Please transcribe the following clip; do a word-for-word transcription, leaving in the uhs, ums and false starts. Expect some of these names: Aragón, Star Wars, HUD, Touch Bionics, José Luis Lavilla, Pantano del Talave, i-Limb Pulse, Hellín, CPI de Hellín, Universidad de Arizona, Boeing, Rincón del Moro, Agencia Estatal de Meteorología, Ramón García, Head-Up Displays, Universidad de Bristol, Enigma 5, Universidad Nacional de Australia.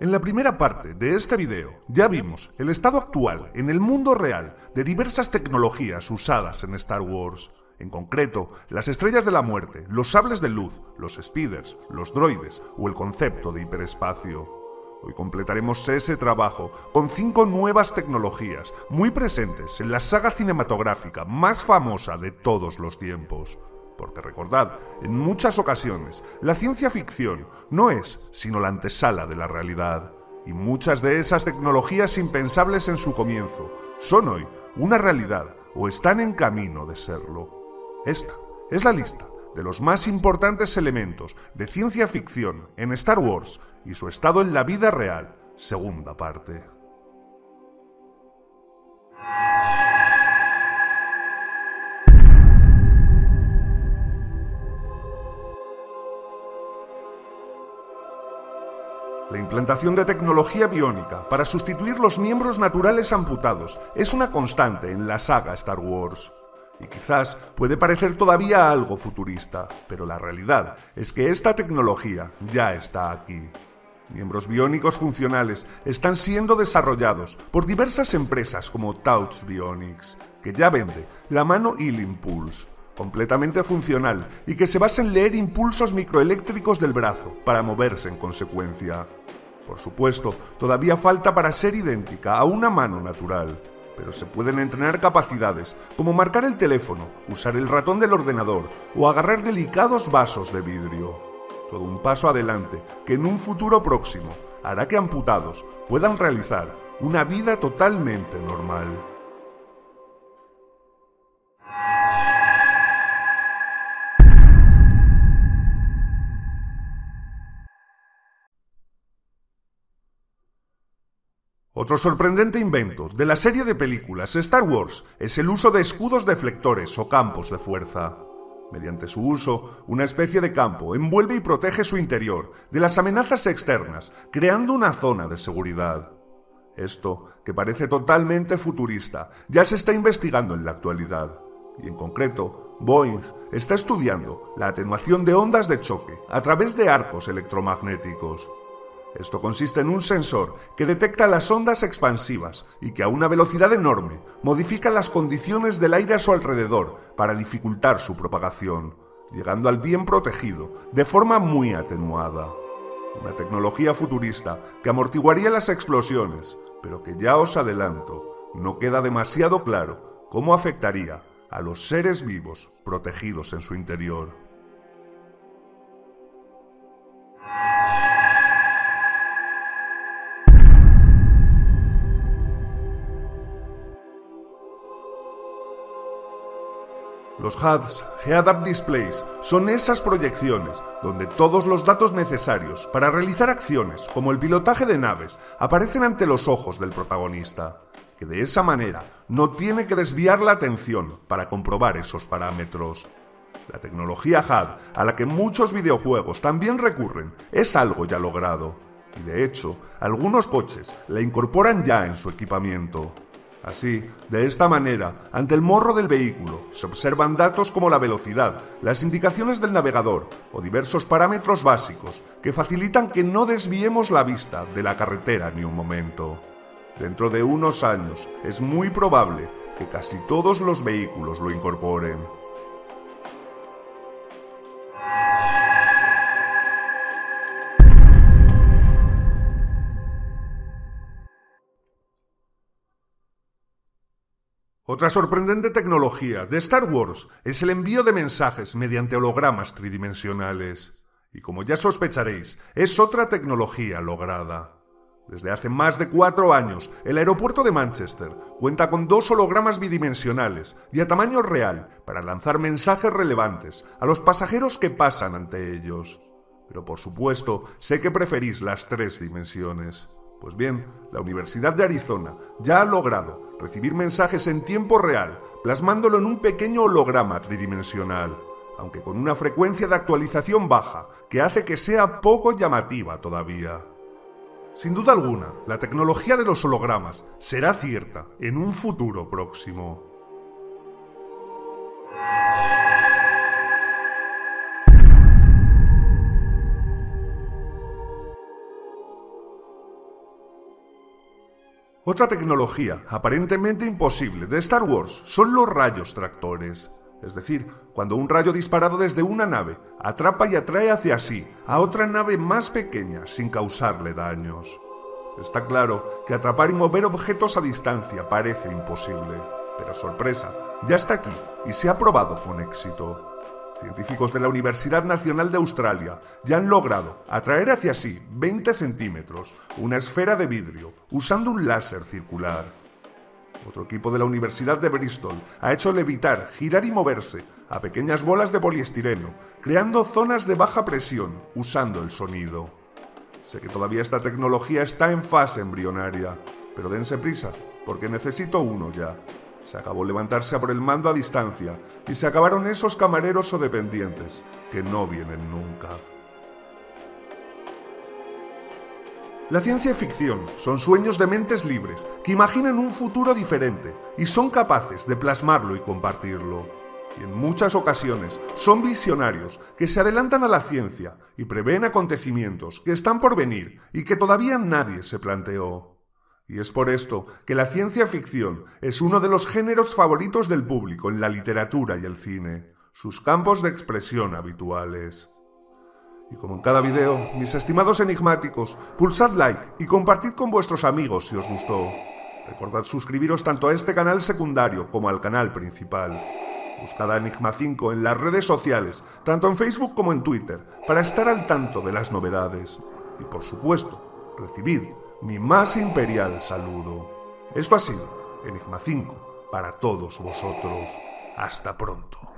En la primera parte de este video ya vimos el estado actual en el mundo real de diversas tecnologías usadas en Star Wars. En concreto, las estrellas de la muerte, los sables de luz, los speeders, los droides o el concepto de hiperespacio. Hoy completaremos ese trabajo con cinco nuevas tecnologías muy presentes en la saga cinematográfica más famosa de todos los tiempos. Porque recordad, en muchas ocasiones, la ciencia ficción no es sino la antesala de la realidad. Y muchas de esas tecnologías impensables en su comienzo son hoy una realidad o están en camino de serlo. Esta es la lista de los más importantes elementos de ciencia ficción en Star Wars y su estado en la vida real, segunda parte. La implantación de tecnología biónica para sustituir los miembros naturales amputados es una constante en la saga Star Wars. Y quizás puede parecer todavía algo futurista, pero la realidad es que esta tecnología ya está aquí. Miembros biónicos funcionales están siendo desarrollados por diversas empresas como Touch Bionics, que ya vende la mano i-Limb Pulse, completamente funcional y que se basa en leer impulsos microeléctricos del brazo para moverse en consecuencia. Por supuesto, todavía falta para ser idéntica a una mano natural, pero se pueden entrenar capacidades como marcar el teléfono, usar el ratón del ordenador o agarrar delicados vasos de vidrio. Todo un paso adelante que en un futuro próximo hará que amputados puedan realizar una vida totalmente normal. Otro sorprendente invento de la serie de películas Star Wars es el uso de escudos deflectores o campos de fuerza. Mediante su uso, una especie de campo envuelve y protege su interior de las amenazas externas, creando una zona de seguridad. Esto, que parece totalmente futurista, ya se está investigando en la actualidad. Y en concreto, Boeing está estudiando la atenuación de ondas de choque a través de arcos electromagnéticos. Esto consiste en un sensor que detecta las ondas expansivas y que a una velocidad enorme modifica las condiciones del aire a su alrededor para dificultar su propagación, llegando al bien protegido de forma muy atenuada. Una tecnología futurista que amortiguaría las explosiones, pero que ya os adelanto, no queda demasiado claro cómo afectaría a los seres vivos protegidos en su interior. Los H U Ds, Head-Up Displays, son esas proyecciones donde todos los datos necesarios para realizar acciones, como el pilotaje de naves, aparecen ante los ojos del protagonista, que de esa manera no tiene que desviar la atención para comprobar esos parámetros. La tecnología H U D, a la que muchos videojuegos también recurren, es algo ya logrado, y de hecho, algunos coches la incorporan ya en su equipamiento. Así, de esta manera, ante el morro del vehículo, se observan datos como la velocidad, las indicaciones del navegador o diversos parámetros básicos que facilitan que no desviemos la vista de la carretera ni un momento. Dentro de unos años, es muy probable que casi todos los vehículos lo incorporen. Otra sorprendente tecnología de Star Wars es el envío de mensajes mediante hologramas tridimensionales. Y como ya sospecharéis, es otra tecnología lograda. Desde hace más de cuatro años, el aeropuerto de Manchester cuenta con dos hologramas bidimensionales y a tamaño real para lanzar mensajes relevantes a los pasajeros que pasan ante ellos. Pero por supuesto, sé que preferís las tres dimensiones. Pues bien, la Universidad de Arizona ya ha logrado recibir mensajes en tiempo real, plasmándolo en un pequeño holograma tridimensional, aunque con una frecuencia de actualización baja que hace que sea poco llamativa todavía. Sin duda alguna, la tecnología de los hologramas será cierta en un futuro próximo. Otra tecnología aparentemente imposible de Star Wars son los rayos tractores. Es decir, cuando un rayo disparado desde una nave atrapa y atrae hacia sí a otra nave más pequeña sin causarle daños. Está claro que atrapar y mover objetos a distancia parece imposible, pero sorpresa, ya está aquí y se ha probado con éxito. Científicos de la Universidad Nacional de Australia ya han logrado atraer hacia sí veinte centímetros una esfera de vidrio usando un láser circular. Otro equipo de la Universidad de Bristol ha hecho levitar, girar y moverse a pequeñas bolas de poliestireno, creando zonas de baja presión usando el sonido. Sé que todavía esta tecnología está en fase embrionaria, pero dense prisa, porque necesito uno ya. Se acabó levantarse por el mando a distancia y se acabaron esos camareros o dependientes que no vienen nunca. La ciencia ficción son sueños de mentes libres que imaginan un futuro diferente y son capaces de plasmarlo y compartirlo. Y en muchas ocasiones son visionarios que se adelantan a la ciencia y prevén acontecimientos que están por venir y que todavía nadie se planteó. Y es por esto que la ciencia ficción es uno de los géneros favoritos del público en la literatura y el cine, sus campos de expresión habituales. Y como en cada video, mis estimados enigmáticos, pulsad like y compartid con vuestros amigos si os gustó. Recordad suscribiros tanto a este canal secundario como al canal principal. Buscad a Enigma cinco en las redes sociales, tanto en Facebook como en Twitter, para estar al tanto de las novedades. Y por supuesto, recibid mi más imperial saludo. Esto ha sido Enigma cinco para todos vosotros. Hasta pronto.